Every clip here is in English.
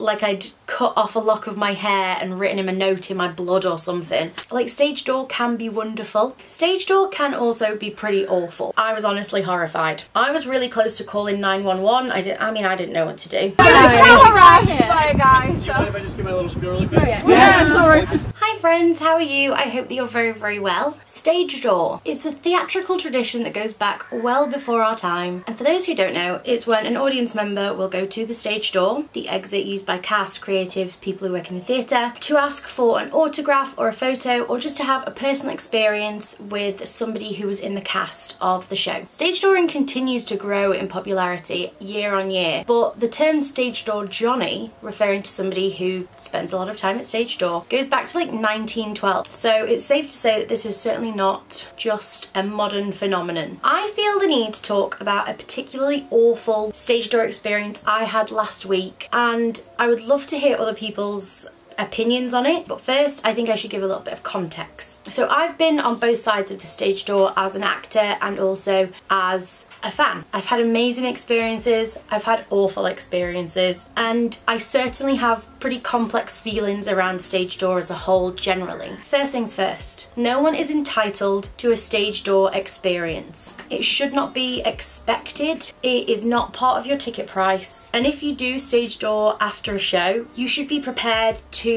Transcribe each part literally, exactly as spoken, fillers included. like I'd cut off a lock of my hair and written him a note in my blood or something. Like, stage door can be wonderful. Stage door can also be pretty awful. I was honestly horrified. I was really close to calling nine one one. I didn't, I mean, I didn't know what to do. I was harassed by a guy, so. Do you mind if I just give my little spiel really quick? Yes. Yes. Yes. Sorry. Hi friends, how are you? I hope that you're very, very well. Stage door. It's a theatrical tradition that goes back well before our time. And for those who don't know, it's when an audience member will go to the stage door, the exit used by cast, creatives, people who work in the theatre, to ask for an autograph or a photo, or just to have a personal experience with somebody who was in the cast of the show. Stage dooring continues to grow in popularity year on year, but the term stage door Johnny, referring to somebody who spends a lot of time at stage door, goes back to like nineteen twelve. So it's safe to say that this is certainly not just a modern phenomenon. I feel the need to talk about a particularly awful stage door experience I had last week, and I would love to hear other people's opinions on it, but first I think I should give a little bit of context. So I've been on both sides of the stage door as an actor and also as a fan. I've had amazing experiences, I've had awful experiences, and I certainly have pretty complex feelings around stage door as a whole generally. First things first, no one is entitled to a stage door experience. It should not be expected, it is not part of your ticket price, and if you do stage door after a show, you should be prepared to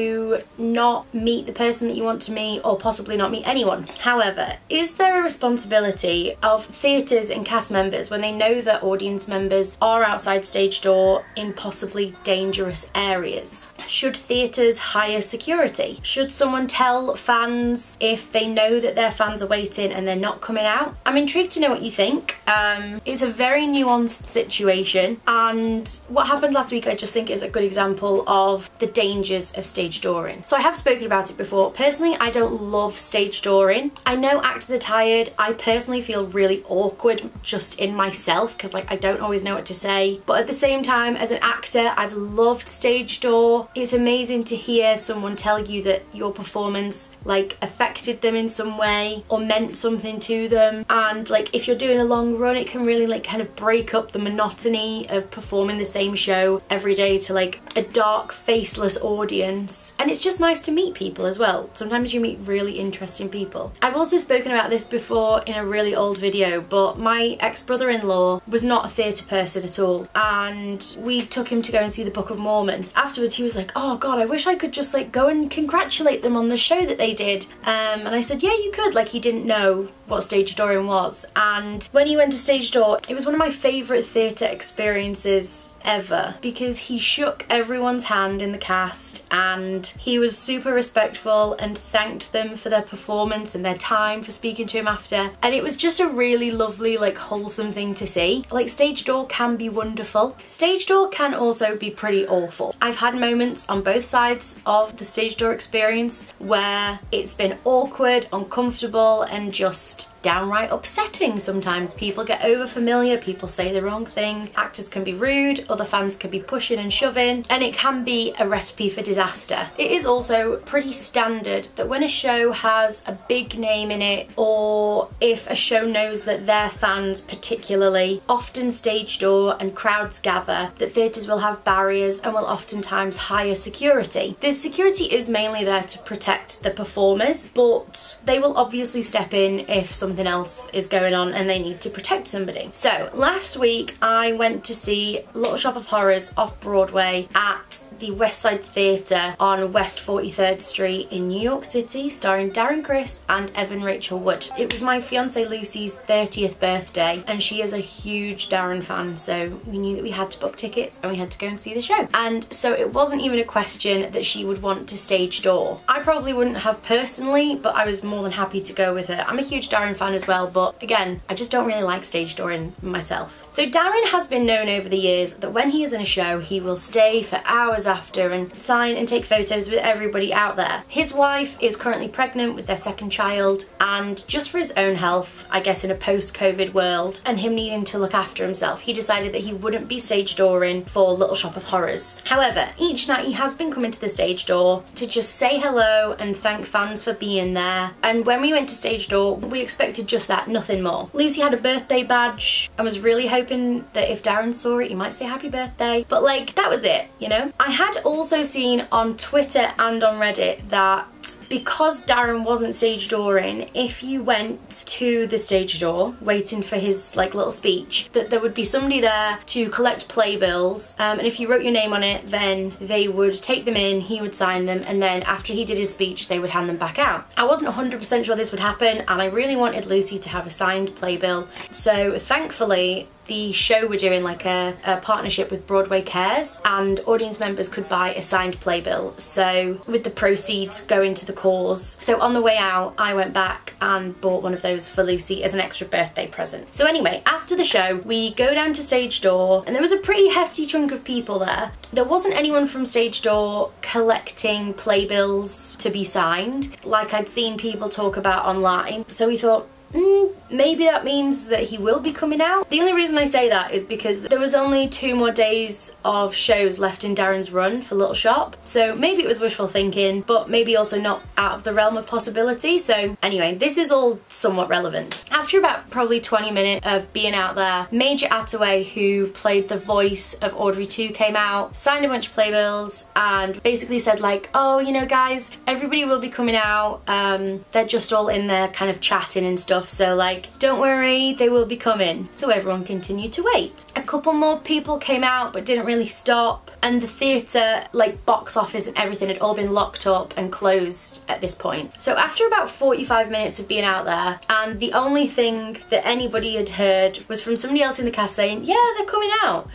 not meet the person that you want to meet, or possibly not meet anyone. However, is there a responsibility of theatres and cast members when they know that audience members are outside stage door in possibly dangerous areas? Should theatres hire security? Should someone tell fans if they know that their fans are waiting and they're not coming out? I'm intrigued to know what you think. Um, it's a very nuanced situation, and what happened last week I just think is a good example of the dangers of stage dooring. So I have spoken about it before. Personally, I don't love stage dooring. I know actors are tired. I personally feel really awkward just in myself because, like, I don't always know what to say. But at the same time, as an actor, I've loved stage door. It's amazing to hear someone tell you that your performance like affected them in some way or meant something to them, and like if you're doing a long run it can really like kind of break up the monotony of performing the same show every day to like a dark faceless audience, and it's just nice to meet people as well. Sometimes you meet really interesting people. I've also spoken about this before in a really old video, but my ex-brother-in-law was not a theatre person at all, and we took him to go and see the Book of Mormon. Afterwards he was like, oh god, I wish I could just like go and congratulate them on the show that they did, um, and I said yeah you could. Like, he didn't know what stage dooring was, and when he went to stage door it was one of my favourite theatre experiences ever because he shook everyone's hand in the cast and he was super respectful and thanked them for their performance and their time for speaking to him after, and it was just a really lovely like wholesome thing to see. Like, stage door can be wonderful. Stage door can also be pretty awful. I've had moments on both sides of the stage door experience where it's been awkward, uncomfortable, and just downright upsetting. Sometimes people get over familiar, people say the wrong thing, actors can be rude, other fans can be pushing and shoving, and it can be a recipe for disaster. It is also pretty standard that when a show has a big name in it, or if a show knows that their fans particularly often stage door and crowds gather, that theatres will have barriers and will oftentimes hire security. The security is mainly there to protect the performers, but they will obviously step in if some something else is going on and they need to protect somebody. So last week I went to see Little Shop of Horrors off Broadway at the West Side Theatre on West forty-third Street in New York City, starring Darren Criss and Evan Rachel Wood. It was my fiancée Lucy's thirtieth birthday, and she is a huge Darren fan, so we knew that we had to book tickets and we had to go and see the show. And so it wasn't even a question that she would want to stage door. I probably wouldn't have personally, but I was more than happy to go with her. I'm a huge Darren fan as well, but again, I just don't really like stage dooring myself. So Darren has been known over the years that when he is in a show, he will stay for hours after and sign and take photos with everybody out there. His wife is currently pregnant with their second child, and just for his own health, I guess in a post-COVID world, and him needing to look after himself, he decided that he wouldn't be stage dooring for Little Shop of Horrors. However, each night he has been coming to the stage door to just say hello and thank fans for being there, and when we went to stage door, we expected just that, nothing more. Lucy had a birthday badge and was really hoping that if Darren saw it, he might say happy birthday, but like, that was it, you know? I had also seen on Twitter and on Reddit that because Darren wasn't stage dooring, if you went to the stage door waiting for his like little speech, that there would be somebody there to collect playbills, um, and if you wrote your name on it then they would take them in, he would sign them, and then after he did his speech they would hand them back out. I wasn't one hundred percent sure this would happen and I really wanted Lucy to have a signed playbill, so thankfully the show were doing like a, a partnership with Broadway Cares and audience members could buy a signed playbill, so with the proceeds going to the cause. So on the way out I went back and bought one of those for Lucy as an extra birthday present. So anyway, after the show we go down to stage door and there was a pretty hefty chunk of people there. There wasn't anyone from stage door collecting playbills to be signed like I'd seen people talk about online, so we thought, Mm, maybe that means that he will be coming out. The only reason I say that is because there was only two more days of shows left in Darren's run for Little Shop, so maybe it was wishful thinking, but maybe also not out of the realm of possibility. So anyway, this is all somewhat relevant. After about probably twenty minutes of being out there, Major Attaway, who played the voice of Audrey two, came out, signed a bunch of playbills and basically said like, oh, you know guys, everybody will be coming out, um, they're just all in there kind of chatting and stuff, so like don't worry, they will be coming. So everyone continued to wait. A couple more people came out but didn't really stop, and the theatre, like box office and everything, had all been locked up and closed at this point. So after about forty-five minutes of being out there, and the only thing that anybody had heard was from somebody else in the cast saying, yeah, they're coming out,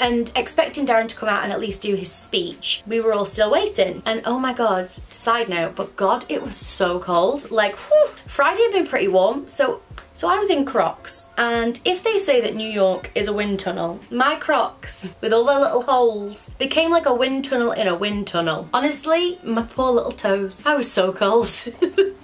and expecting Darren to come out and at least do his speech, we were all still waiting. And oh my god, side note, but god, it was so cold. Like, whew, Friday had been pretty warm, so so I was in Crocs, and if they say that New York is a wind tunnel, my Crocs, with all the little holes, became like a wind tunnel in a wind tunnel. Honestly, my poor little toes. I was so cold.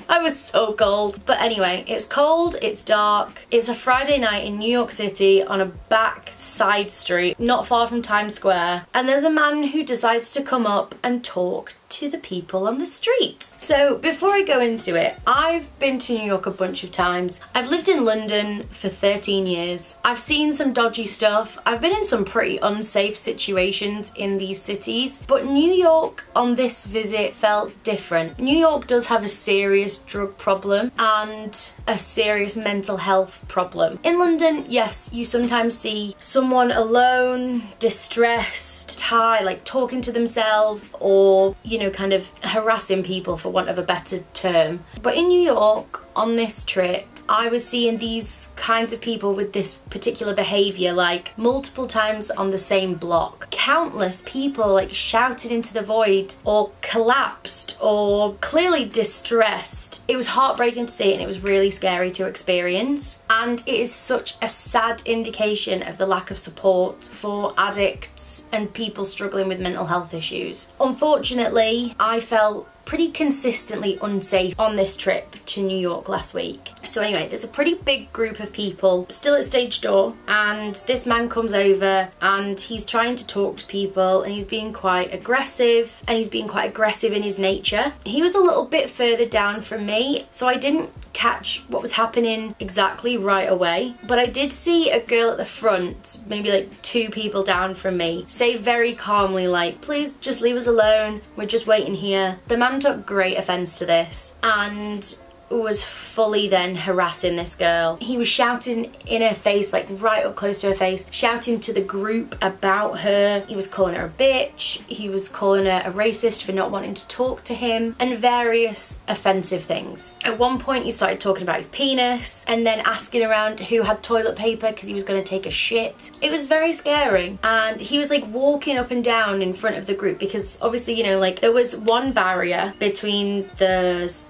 I was so cold. But anyway, it's cold, it's dark, it's a Friday night in New York City on a back side street, not far from Times Square, and there's a man who decides to come up and talk to the people on the street. So before I go into it, I've been to New York a bunch of times. I've lived in London for thirteen years. I've seen some dodgy stuff. I've been in some pretty unsafe situations in these cities, but New York on this visit felt different. New York does have a serious drug problem and a serious mental health problem. In London, yes, you sometimes see someone alone, distressed, tired, like talking to themselves, or you You know, kind of harassing people, for want of a better term. But in New York on this trip, I was seeing these kinds of people with this particular behaviour, like multiple times on the same block. Countless people like shouted into the void or collapsed or clearly distressed. It was heartbreaking to see and it was really scary to experience, and it is such a sad indication of the lack of support for addicts and people struggling with mental health issues. Unfortunately, I felt pretty consistently unsafe on this trip to New York last week. So anyway, there's a pretty big group of people still at stage door, and this man comes over and he's trying to talk to people and he's being quite aggressive and he's being quite aggressive in his nature. He was a little bit further down from me, so I didn't catch what was happening exactly right away, but I did see a girl at the front, maybe like two people down from me, say very calmly like, please just leave us alone, we're just waiting here. The man took great offence to this and was fully then harassing this girl. He was shouting in her face, like right up close to her face, shouting to the group about her. He was calling her a bitch, he was calling her a racist for not wanting to talk to him, and various offensive things. At one point he started talking about his penis and then asking around who had toilet paper because he was going to take a shit. It was very scary, and he was like walking up and down in front of the group because obviously, you know, like there was one barrier between the,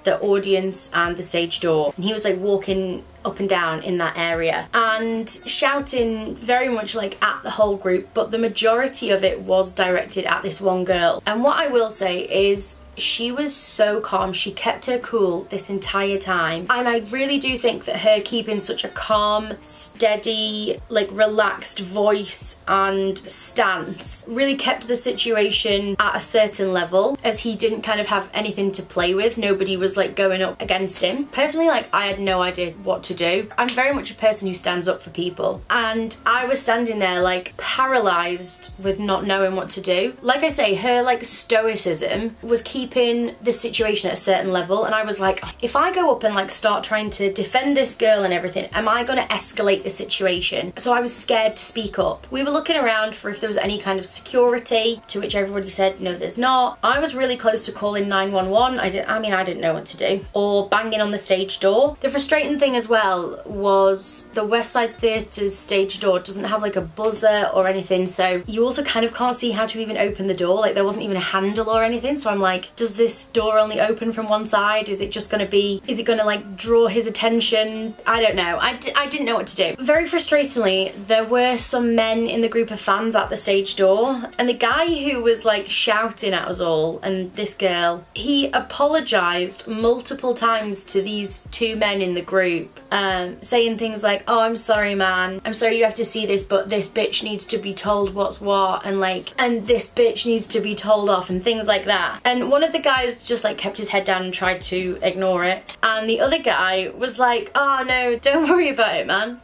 the audience and the stage door, and he was like walking up and down in that area and shouting very much like at the whole group, but the majority of it was directed at this one girl. And what I will say is she was so calm. She kept her cool this entire time. And I really do think that her keeping such a calm, steady, like relaxed voice and stance really kept the situation at a certain level, as he didn't kind of have anything to play with. Nobody was like going up against him. Personally, like, I had no idea what to do. I'm very much a person who stands up for people. And I was standing there like paralyzed with not knowing what to do. Like I say, her like stoicism was keeping the situation at a certain level, and I was like, if I go up and like start trying to defend this girl and everything, am I gonna escalate the situation? So I was scared to speak up. We were looking around for if there was any kind of security, to which everybody said no, there's not. I was really close to calling nine one one. I didn't, I mean I didn't know what to do, or banging on the stage door. The frustrating thing as well was the West Side Theatre's stage door doesn't have like a buzzer or anything, so you also kind of can't see how to even open the door. Like, there wasn't even a handle or anything, so I'm like, does this door only open from one side? Is it just gonna be, is it gonna like draw his attention? I don't know. I, d I didn't know what to do. Very frustratingly, there were some men in the group of fans at the stage door, and the guy who was like shouting at us all and this girl, he apologized multiple times to these two men in the group, um, saying things like, oh, I'm sorry man, I'm sorry you have to see this, but this bitch needs to be told what's what, and like, and this bitch needs to be told off, and things like that. And one of the guys just like kept his head down and tried to ignore it, and the other guy was like, oh no, don't worry about it man.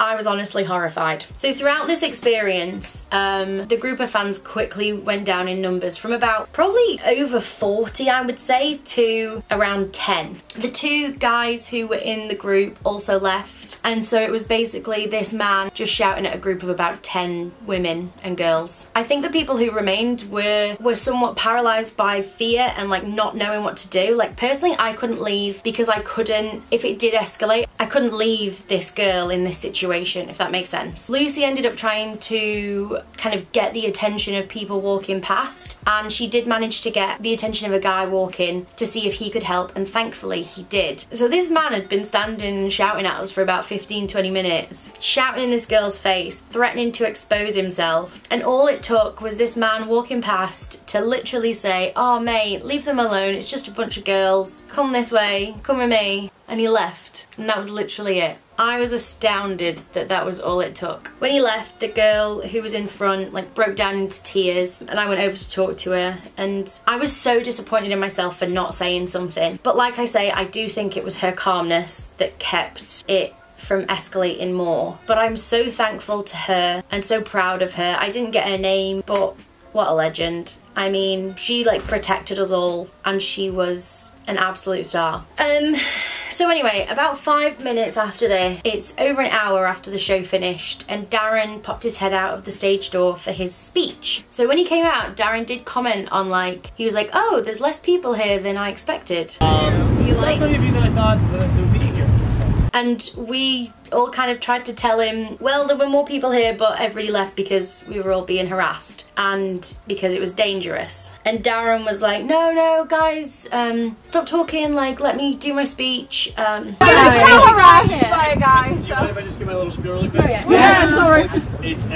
I was honestly horrified. So throughout this experience, um, the group of fans quickly went down in numbers from about probably over forty, I would say, to around ten. The two guys who were in the group also left, and so it was basically this man just shouting at a group of about ten women and girls. I think the people who remained were, were somewhat paralysed by fear and like not knowing what to do. Like, personally, I couldn't leave because I couldn't, if it did escalate, I couldn't leave this girl in this situation, if that makes sense. Lucy ended up trying to kind of get the attention of people walking past, and she did manage to get the attention of a guy walking to see if he could help, and thankfully he did. So this man had been standing and shouting at us for about fifteen to twenty minutes, shouting in this girl's face, threatening to expose himself, and all it took was this man walking past to literally say, oh mate, leave them alone, it's just a bunch of girls, come this way, come with me. And he left, and that was literally it. I was astounded that that was all it took. When he left, the girl who was in front like broke down into tears, and I went over to talk to her, and I was so disappointed in myself for not saying something. But like I say, I do think it was her calmness that kept it from escalating more. But I'm so thankful to her and so proud of her. I didn't get her name, but what a legend. I mean, she like protected us all, and she was an absolute star. Um, so anyway, about five minutes after this, it's over an hour after the show finished, and Darren popped his head out of the stage door for his speech. So when he came out, Darren did comment on like, he was like, oh, there's less people here than I expected. Um, there's like, less many of you than I thought that there would be here. And we all kind of tried to tell him, well, there were more people here, but everybody left because we were all being harassed and because it was dangerous. And Darren was like, no, no, guys, um, stop talking, like, let me do my speech. Um, I was harassed by a guy. Do you mind if I just give my little spiel really quick? Yeah, sorry.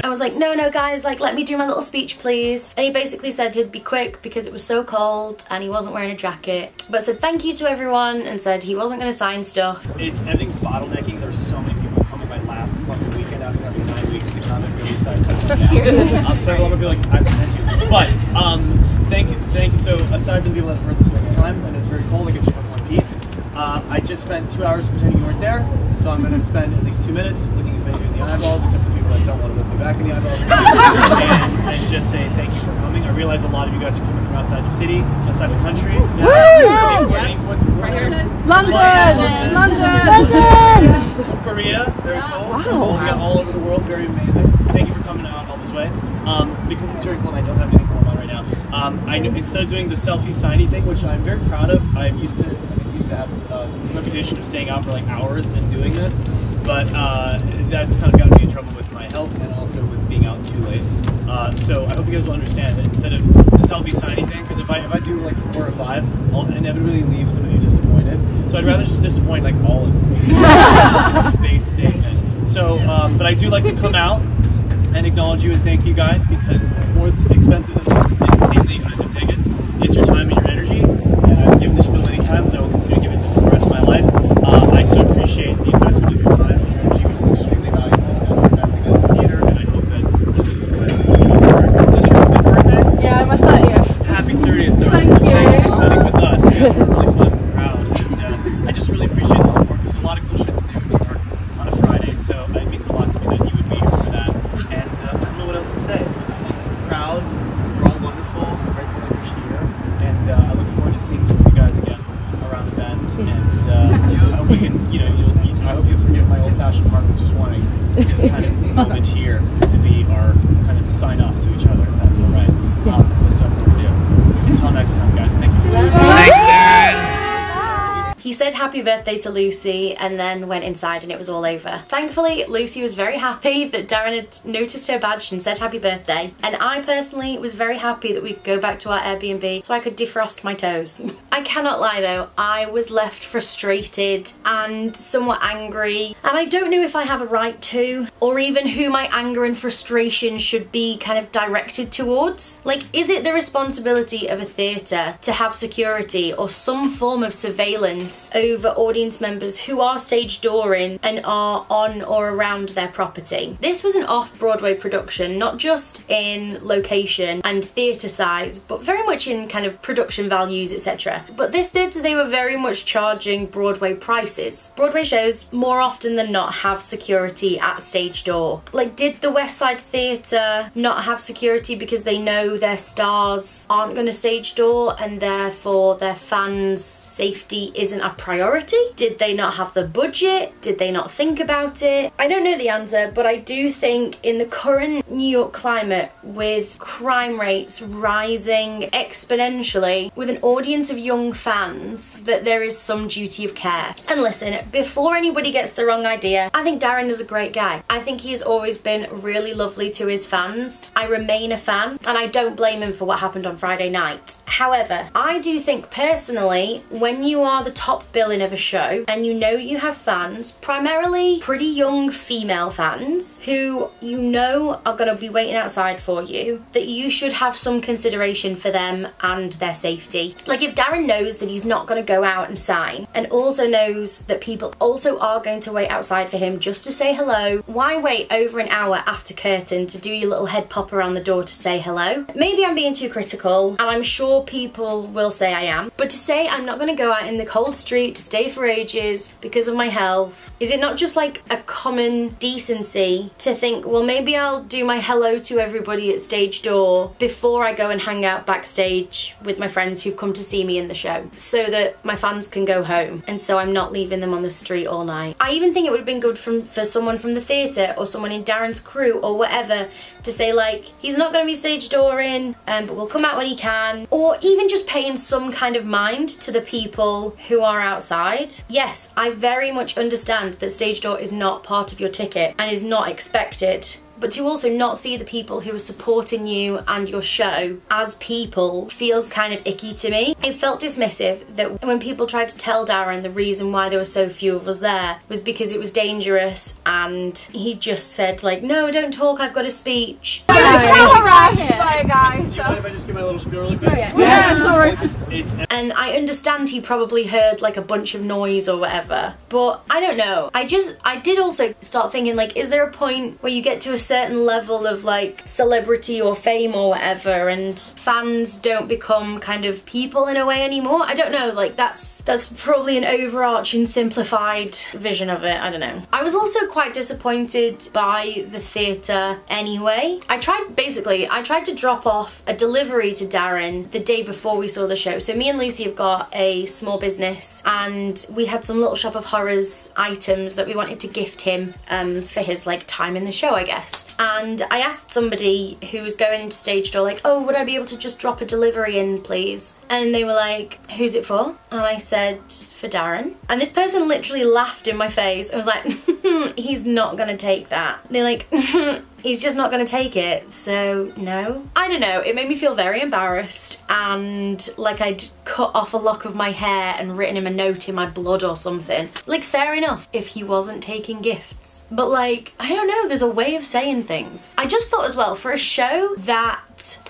I was like, no, no, guys, like, let me do my little speech, please. And he basically said he'd be quick because it was so cold and he wasn't wearing a jacket, but said thank you to everyone and said he wasn't going to sign stuff. It's, everything's bottlenecking. There's so many people coming by last fucking weekend after having nine weeks to come and really start testing now. um, so I'm gonna be like, I've sent you. But um, thank you, thank you. So aside from people that have heard this many times, and it's very cold, I get you one piece. Uh, I just spent two hours pretending you weren't there, so I'm gonna spend at least two minutes looking as many of you in the eyeballs, except for people that don't want to look me back in the eyeballs, and, and just say thank you for coming. I realize a lot of you guys are coming from outside the city, outside the country. Yeah. Woo! Yeah. Yeah. What's, what's right London. London. London. London. London. Korea. Very cool. Wow. We got all over the world. Very amazing. Thank you for coming out all this way. Um, because it's very cold, and I don't have anything going on right now. Um, I know, instead of doing the selfie signy thing, which I'm very proud of, I'm used to. I used to have uh, a reputation of staying out for like hours and doing this, but uh, that's kind of gotten me in trouble with my health and also with being out too late. Uh, so I hope you guys will understand that instead of the selfie signing thing, because if I if I do like four or five, I'll inevitably leave some of you disappointed. So I'd rather just disappoint like all of you. Base statement. So, um, but I do like to come out and acknowledge you and thank you guys, because more expensive than this and insanely expensive tickets is your time and your energy. And I've given this spiel many times, and I will continue to give it for the rest of my life. Uh, I so appreciate the investment of your time and your energy, which is extremely valuable, and for investing in the theater. And I hope that there's been some kind of enjoyment. This year's my birthday. Yeah, I must tell you. Happy thirtieth, Darren. Thank you. Thank you for spending with us. Yes, we're really fun and proud, and uh, I just really appreciate the support. There's a lot of cool shit to do in New York on a Friday, so it means a lot to me that you would be here for that. And uh, I don't know what else to say. It was a fun crowd. We're all wonderful. I'm grateful that you're here, and uh, I look forward to seeing some of you guys again around the bend. And uh, I hope we can, you know, you'll, you, I hope you'll forgive my old-fashioned heart with just wanting this kind of moment here to be our kind of sign-off to each other, if that's all right. Um, Until next time, guys. Thank you for that. He said happy birthday to Lucy and then went inside and it was all over. Thankfully, Lucy was very happy that Darren had noticed her badge and said happy birthday. And I personally was very happy that we could go back to our Airbnb so I could defrost my toes. I cannot lie though, I was left frustrated and somewhat angry. And I don't know if I have a right to, or even who my anger and frustration should be kind of directed towards. Like, is it the responsibility of a theatre to have security or some form of surveillance over audience members who are stage dooring and are on or around their property? This was an off-Broadway production, not just in location and theatre size, but very much in kind of production values, et cetera. But this theatre, they were very much charging Broadway prices. Broadway shows, more often than not, have security at stage door. Like, did the West Side Theatre not have security because they know their stars aren't going to stage door and therefore their fans' safety isn't a priority? Did they not have the budget? Did they not think about it? I don't know the answer, but I do think in the current New York climate, with crime rates rising exponentially, with an audience of young fans, that there is some duty of care. And listen, before anybody gets the wrong idea, I think Darren is a great guy. I think he has always been really lovely to his fans. I remain a fan and I don't blame him for what happened on Friday night. However, I do think personally, when you are the top billing of a show and you know you have fans, primarily pretty young female fans, who you know are going to be waiting outside for you, that you should have some consideration for them and their safety. Like, if Darren knows that he's not going to go out and sign, and also knows that people also are going to wait outside for him just to say hello, why wait over an hour after curtain to do your little head pop around the door to say hello? Maybe I'm being too critical, and I'm sure people will say I am, but to say I'm not going to go out in the cold street to stay for ages because of my health, is it not just like a common decency to think, well, maybe I'll do my hello to everybody at stage door before I go and hang out backstage with my friends who've come to see me in the show, so that my fans can go home and so I'm not leaving them on the street all night? I even think it would have been good from, for someone from the theatre or someone in Darren's crew or whatever to say, like, he's not going to be stage dooring, um, but we'll come out when he can. Or even just paying some kind of mind to the people who are outside. Yes, I very much understand that stage door is not part of your ticket and is not expected, but to also not see the people who are supporting you and your show as people feels kind of icky to me. It felt dismissive that when people tried to tell Darren the reason why there were so few of us there was because it was dangerous, and he just said, like, no, don't talk, I've got a speech. I was harassed by a guy. Do you mind if I just give my little spiel really quick? Yeah, sorry. And I understand he probably heard like a bunch of noise or whatever, but I don't know. I just, I did also start thinking, like, is there a point where you get to a certain level of like celebrity or fame or whatever and fans don't become kind of people in a way anymore? I don't know, like, that's that's probably an overarching simplified vision of it. I don't know. I was also quite disappointed by the theatre anyway. I tried basically I tried to drop off a delivery to Darren the day before we saw the show. So me and Lucy have got a small business and we had some Little Shop of Horrors items that we wanted to gift him um, for his like time in the show, I guess. And I asked somebody who was going into stage door, like, oh, would I be able to just drop a delivery in, please? And they were like, who's it for? And I said, for Darren. And this person literally laughed in my face and was like, he's not gonna take that. And they're like, he's just not going to take it, so no. I don't know, it made me feel very embarrassed, and like I'd cut off a lock of my hair and written him a note in my blood or something. Like, fair enough if he wasn't taking gifts, but like, I don't know, there's a way of saying things. I just thought as well, for a show that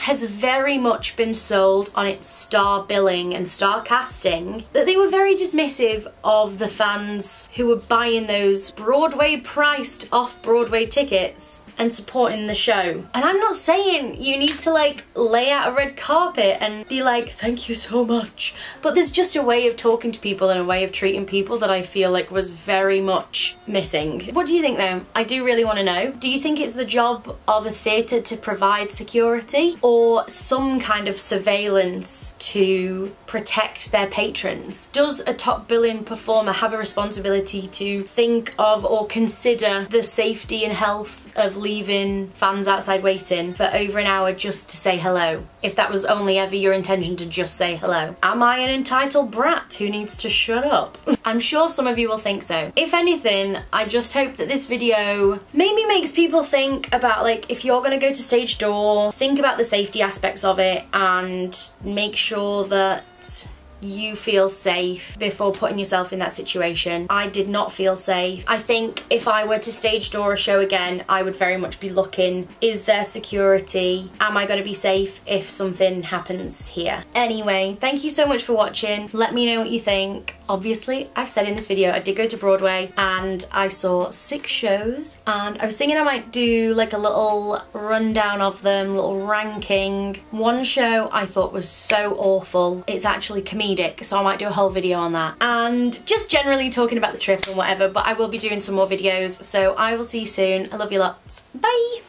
has very much been sold on its star billing and star casting, that they were very dismissive of the fans who were buying those Broadway priced off-Broadway tickets and supporting the show. And I'm not saying you need to like lay out a red carpet and be like, thank you so much, but there's just a way of talking to people and a way of treating people that I feel like was very much missing. What do you think though? I do really want to know. Do you think it's the job of a theatre to provide security or some kind of surveillance to protect their patrons? Does a top billing performer have a responsibility to think of or consider the safety and health of leaving fans outside waiting for over an hour just to say hello, if that was only ever your intention to just say hello? Am I an entitled brat who needs to shut up? I'm sure some of you will think so. If anything, I just hope that this video maybe makes people think about, like, if you're gonna go to stage door, think about the safety aspects of it and make sure that you feel safe before putting yourself in that situation. I did not feel safe. I think if I were to stage door a show again, I would very much be looking, is there security? Am I gonna be safe if something happens here? Anyway, thank you so much for watching. Let me know what you think. Obviously, I've said in this video, I did go to Broadway and I saw six shows, and I was thinking I might do like a little rundown of them, little ranking. One show I thought was so awful, it's actually comedic, so I might do a whole video on that. And just generally talking about the trip and whatever, but I will be doing some more videos, so I will see you soon. I love you lots. Bye!